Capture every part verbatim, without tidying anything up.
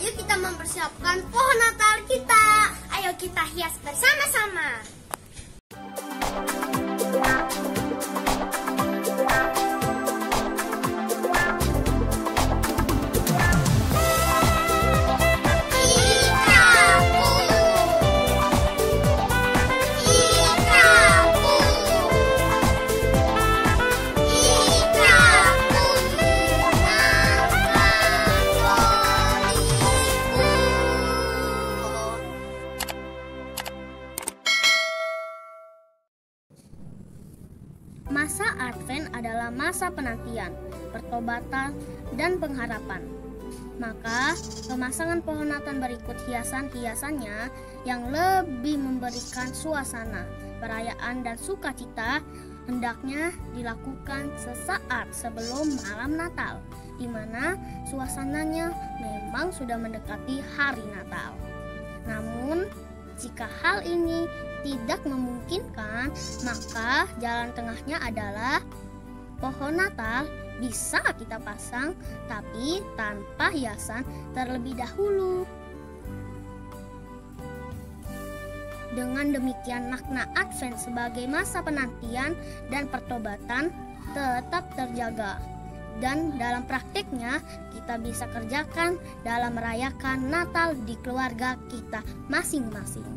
Ayo kita mempersiapkan pohon Natal kita. Ayo kita hias bersama-sama. Masa Advent adalah masa penantian, pertobatan, dan pengharapan. Maka, pemasangan pohon Natal berikut hiasan-hiasannya yang lebih memberikan suasana, perayaan, dan sukacita hendaknya dilakukan sesaat sebelum malam Natal, di mana suasananya memang sudah mendekati hari Natal. Namun, jika hal ini tidak memungkinkan, maka jalan tengahnya adalah pohon Natal bisa kita pasang tapi tanpa hiasan terlebih dahulu. Dengan demikian, makna Advent sebagai masa penantian dan pertobatan tetap terjaga. Dan dalam praktiknya, kita bisa kerjakan dalam merayakan Natal di keluarga kita masing-masing.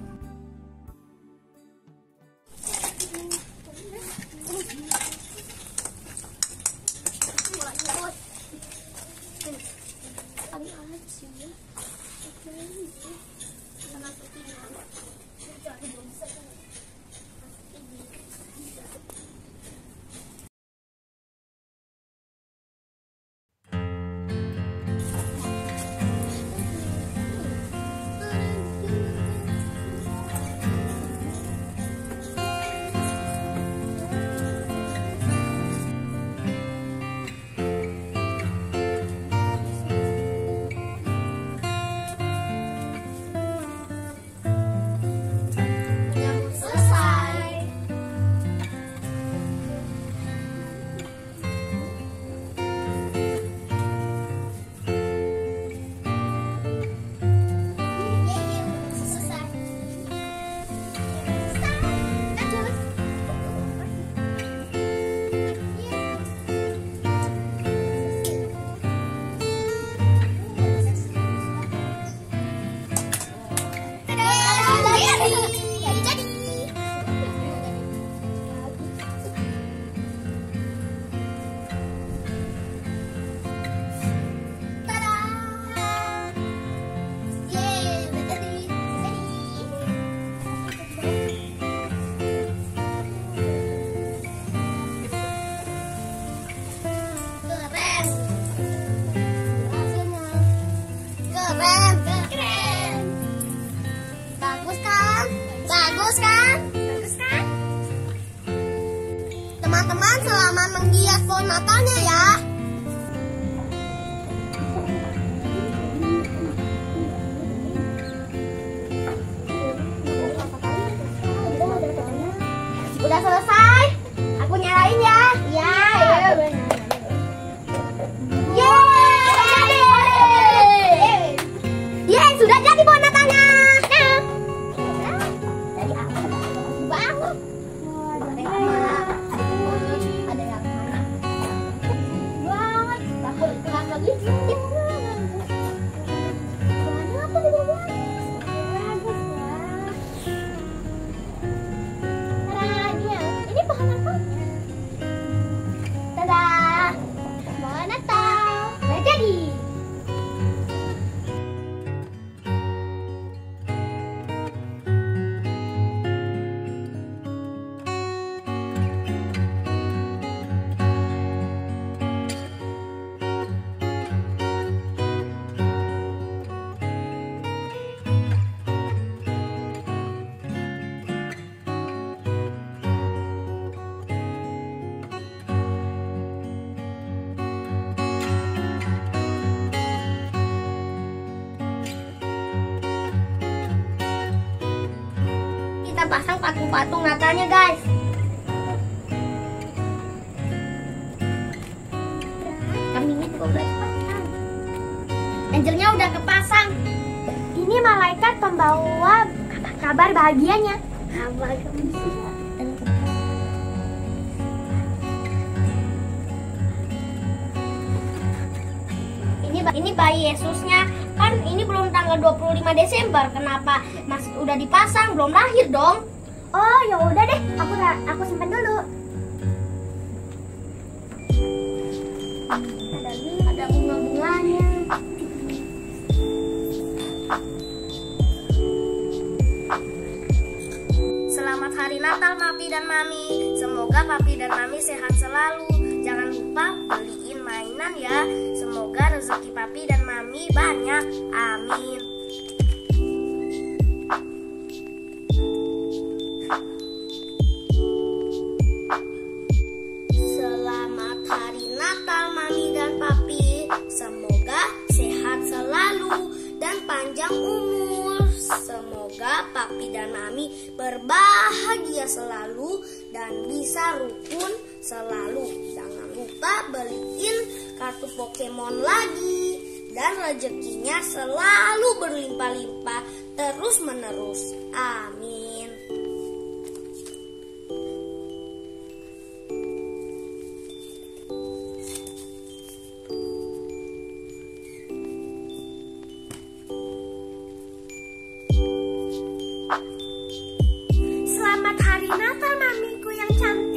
Teman-teman, selamat menghias pohon Natalnya ya. Udah selesai? Aku nyalain ya. Iya. Pasang patung-patung Natalnya, guys. Kambingnya juga boleh pasang. Angelnya udah kepasang. Ini malaikat pembawa kabar bahagianya. Kabar gembira. Ini ini bayi Yesusnya. Kan ini belum tanggal dua puluh lima Desember. Kenapa masih udah dipasang? Belum lahir dong. Oh, ya udah deh. Aku aku simpan dulu. Ada bunga-bunganya. Selamat hari Natal, Papi dan Mami. Semoga Papi dan Mami sehat selalu. Jangan lupa beliin mainan ya. Semoga rezeki Papi dan Mami banyak. Amin. Selamat hari Natal, Mami dan Papi. Semoga sehat selalu dan panjang umur. Semoga Papi dan Mami berbahagia selalu dan bisa rukun selalu. Jangan lupa beliin kartu Pokemon lagi dan rezekinya selalu berlimpah-limpah terus menerus. Amin. Selamat hari Natal, Mamiku yang cantik.